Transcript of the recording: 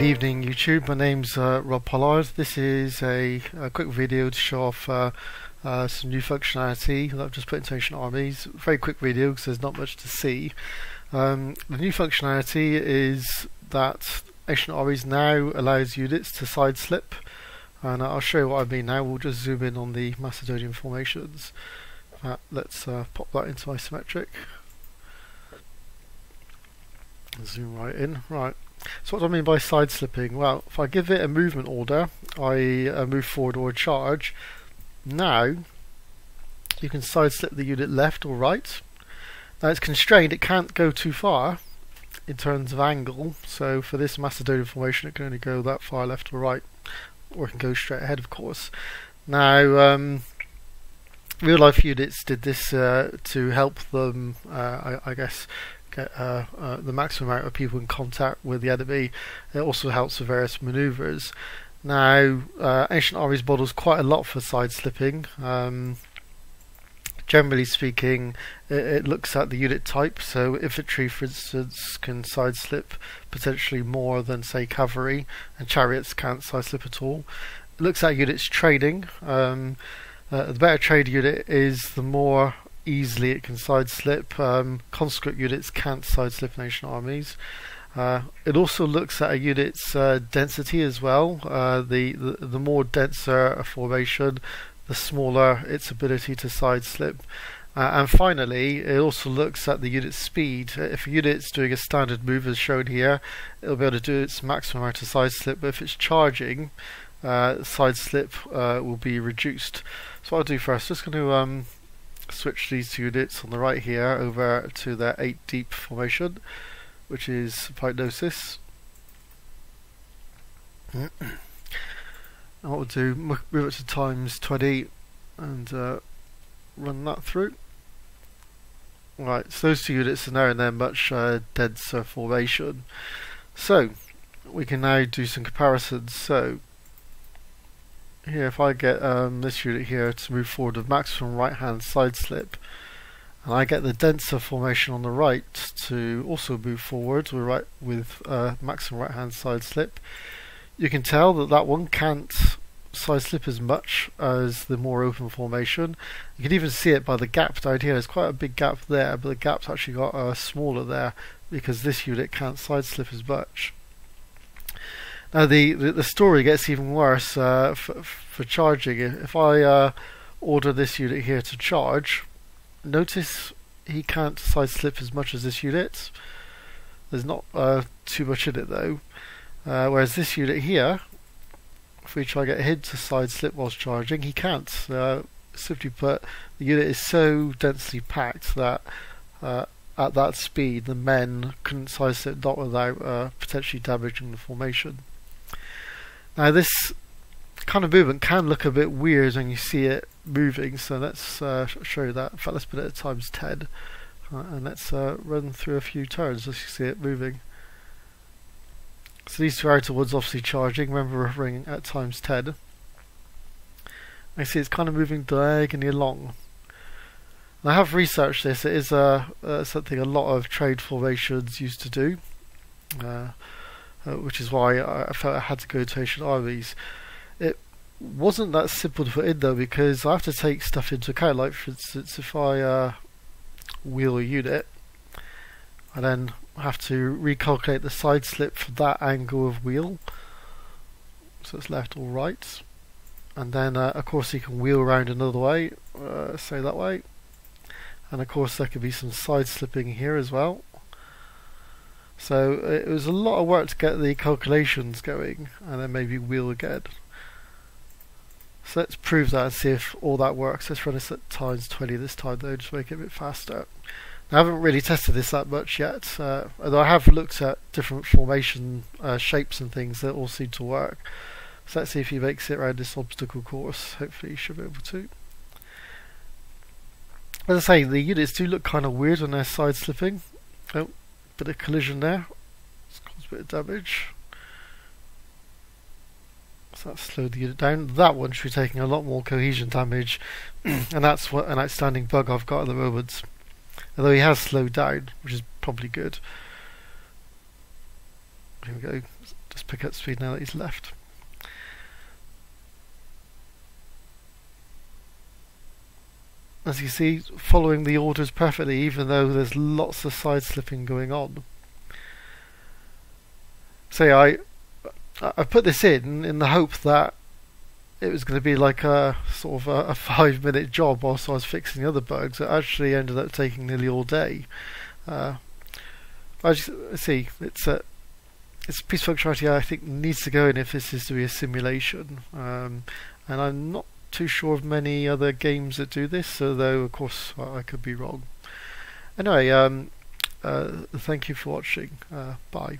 Good evening YouTube, my name's Rob Pollard. This is a quick video to show off some new functionality that I've just put into Ancient Armies. Very quick video because there's not much to see. The new functionality is that Ancient Armies now allows units to side slip, and I'll show you what I mean now. We'll just zoom in on the Macedonian formations. Let's pop that into isometric. Zoom right in. Right. So what do I mean by side slipping? Well, if I give it a movement order, i.e. a move forward or a charge, now you can side slip the unit left or right. Now it's constrained, it can't go too far in terms of angle, so for this Macedonian formation it can only go that far left or right, or it can go straight ahead of course. Now real life units did this to help them, I guess, get the maximum amount of people in contact with the enemy. It also helps for various manoeuvres. Now Ancient Armies models quite a lot for side slipping. Generally speaking, it looks at the unit type, so infantry for instance can side slip potentially more than say cavalry, and chariots can't side slip at all. It looks at units trading. The better trade unit is, the more easily it can side slip. Conscript units can't side slip in Ancient Armies. It also looks at a unit's density as well. The more denser a formation, the smaller its ability to side slip. And finally, it also looks at the unit's speed. If a unit's doing a standard move as shown here, it'll be able to do its maximum amount of side slip, but if it's charging, side slip will be reduced. So what I'll do first, just going to switch these two units on the right here over to their 8 deep formation, which is pygnosis. And what we'll do, move it to times 20 and run that through. Right, so those two units are now in their much denser formation. So we can now do some comparisons. So here, if I get this unit here to move forward with maximum right hand side slip, and I get the denser formation on the right to also move forward with maximum right hand side slip, you can tell that that one can't side slip as much as the more open formation. You can even see it by the gap down here. There's quite a big gap there, but the gap's actually got smaller there because this unit can't side slip as much. Now the story gets even worse for charging. If I order this unit here to charge, notice he can't side slip as much as this unit. There's not too much in it though. Whereas this unit here, if we try to get him to side slip whilst charging, he can't. Simply put, the unit is so densely packed that at that speed the men couldn't side slip, not without potentially damaging the formation. Now this kind of movement can look a bit weird when you see it moving, so let's show you that. In fact, let's put it at times 10 and let's run through a few turns as you see it moving. So these two outer ones obviously charging, remember we're hovering at times 10. I see it's kind of moving diagonally along. And I have researched this. It is something a lot of trade formations used to do, which is why I felt I had to go to Ancient Armies. It wasn't that simple to put in though, because I have to take stuff into account. Like for instance, if I wheel a unit, I then have to recalculate the side slip for that angle of wheel, so it's left or right, and then of course you can wheel around another way, say that way, and of course there could be some side slipping here as well. So it was a lot of work to get the calculations going and then maybe wheel again. So let's prove that and see if all that works. Let's run this at times 20 this time though, just make it a bit faster. Now, I haven't really tested this that much yet, although I have looked at different formation shapes and things that all seem to work. So let's see if he makes it around this obstacle course. Hopefully he should be able to. As I say, the units do look kind of weird when they're side slipping. Oh, bit of collision there. It's caused a bit of damage. So that slowed the unit down. That one should be taking a lot more cohesion damage, and that's what an outstanding bug I've got at the moment. Although he has slowed down, which is probably good. Here we go. Just pick up speed now that he's left. As you see, following the orders perfectly, even though there's lots of side slipping going on. So yeah, I put this in the hope that it was going to be like a sort of a 5-minute job whilst I was fixing the other bugs. It actually ended up taking nearly all day. I just see it's piece of functionality I think needs to go in if this is to be a simulation, and I'm not too sure of many other games that do this, although of course I could be wrong. Anyway, thank you for watching. Bye.